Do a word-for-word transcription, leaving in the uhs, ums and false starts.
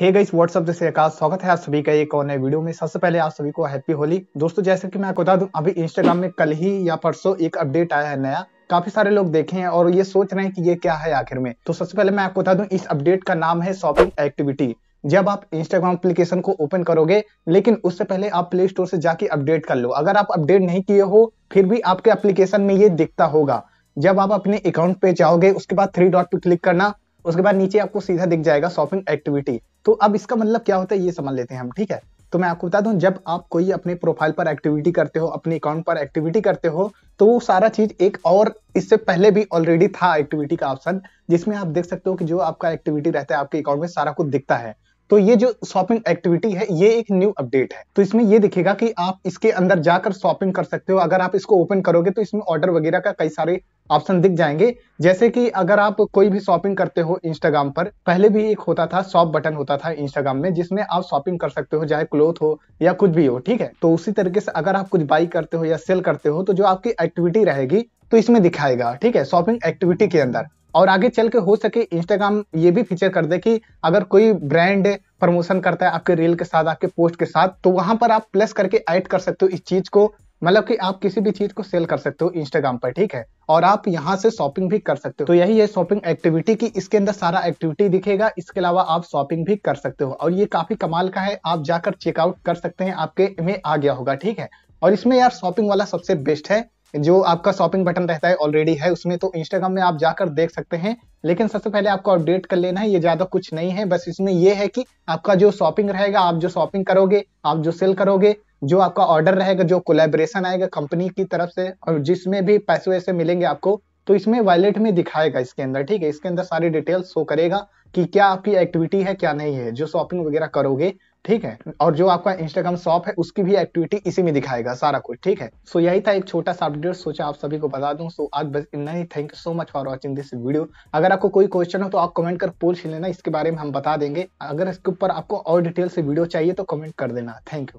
Hey guys what's up जैसे आकाश स्वागत है आप सभी का एक और नए वीडियो में। सबसे पहले आप सभी को हैप्पी होली। दोस्तों जैसे कि मैं आपको बता दूं, अभी इंस्टाग्राम में कल ही या परसों एक अपडेट आया है नया, काफी सारे लोग देखे हैं और ये सोच रहे हैं कि ये क्या है आखिर में। तो सबसे पहले मैं आपको बता दूं, इस अपडेट का नाम है शॉपिंग एक्टिविटी। जब आप इंस्टाग्राम एप्लीकेशन को ओपन करोगे, लेकिन उससे पहले आप प्ले स्टोर से जाके अपडेट कर लो। अगर आप अपडेट नहीं किए हो फिर भी आपके एप्लीकेशन में ये दिखता होगा। जब आप अपने अकाउंट पे जाओगे उसके बाद थ्री डॉट पे क्लिक करना, उसके बाद नीचे आपको सीधा दिख जाएगा शॉपिंग एक्टिविटी। तो अब इसका मतलब क्या होता है ये समझ लेते हैं हम, ठीक है। तो मैं आपको बता दूं, जब आप कोई अपने प्रोफाइल पर एक्टिविटी करते हो, अपने अकाउंट पर एक्टिविटी करते हो, तो वो सारा चीज एक और इससे पहले भी ऑलरेडी था एक्टिविटी का ऑप्शन, जिसमें आप देख सकते हो कि जो आपका एक्टिविटी रहता है आपके अकाउंट में सारा कुछ दिखता है। तो ये जो शॉपिंग एक्टिविटी है ये एक न्यू अपडेट है। तो इसमें ये दिखेगा कि आप इसके अंदर जाकर शॉपिंग कर सकते हो। अगर आप इसको ओपन करोगे तो इसमें ऑर्डर वगैरह का कई सारे ऑप्शन दिख जाएंगे। जैसे कि अगर आप कोई भी शॉपिंग करते हो इंस्टाग्राम पर, पहले भी एक होता था शॉप बटन होता था इंस्टाग्राम में, जिसमें आप शॉपिंग कर सकते हो, चाहे क्लोथ हो या कुछ भी हो, ठीक है। तो उसी तरीके से अगर आप कुछ बाई करते हो या सेल करते हो तो जो आपकी एक्टिविटी रहेगी तो इसमें दिखाएगा, ठीक है, शॉपिंग एक्टिविटी के अंदर। और आगे चल के हो सके इंस्टाग्राम ये भी फीचर कर दे कि अगर कोई ब्रांड प्रमोशन करता है आपके रील के साथ, आपके पोस्ट के साथ, तो वहां पर आप प्लस करके ऐड कर सकते हो इस चीज को। मतलब कि आप किसी भी चीज को सेल कर सकते हो इंस्टाग्राम पर, ठीक है, और आप यहां से शॉपिंग भी कर सकते हो। तो यही है शॉपिंग एक्टिविटी की, इसके अंदर सारा एक्टिविटी दिखेगा, इसके अलावा आप शॉपिंग भी कर सकते हो। और ये काफी कमाल का है, आप जाकर चेकआउट कर सकते हैं, आपके में आ गया होगा, ठीक है। और इसमें यार शॉपिंग वाला सबसे बेस्ट है, जो आपका शॉपिंग बटन रहता है ऑलरेडी है उसमें, तो इंस्टाग्राम में आप जाकर देख सकते हैं। लेकिन सबसे पहले आपको अपडेट कर लेना है, ये ज्यादा कुछ नहीं है। बस इसमें ये है कि आपका जो शॉपिंग रहेगा, आप जो शॉपिंग करोगे, आप जो सेल करोगे, जो आपका ऑर्डर रहेगा, जो कोलैबोरेशन आएगा कंपनी की तरफ से, और जिसमें भी पैसे वैसे मिलेंगे आपको, तो इसमें वॉलेट में दिखाएगा इसके अंदर, ठीक है। इसके अंदर सारी डिटेल्स शो करेगा कि क्या आपकी एक्टिविटी है क्या नहीं है, जो शॉपिंग वगैरह करोगे, ठीक है, और जो आपका इंस्टाग्राम शॉप है उसकी भी एक्टिविटी इसी में दिखाएगा सारा कुछ, ठीक है। सो यही था एक छोटा सा अपडेट, सोचा आप सभी को बता दूं। सो आज बस इतना ही। Thank you so much for watching this video. अगर आपको कोई क्वेश्चन हो तो आप कमेंट कर पूछ लेना, इसके बारे में हम बता देंगे। अगर इसके ऊपर आपको और डिटेल से वीडियो चाहिए तो कमेंट कर देना। Thank you.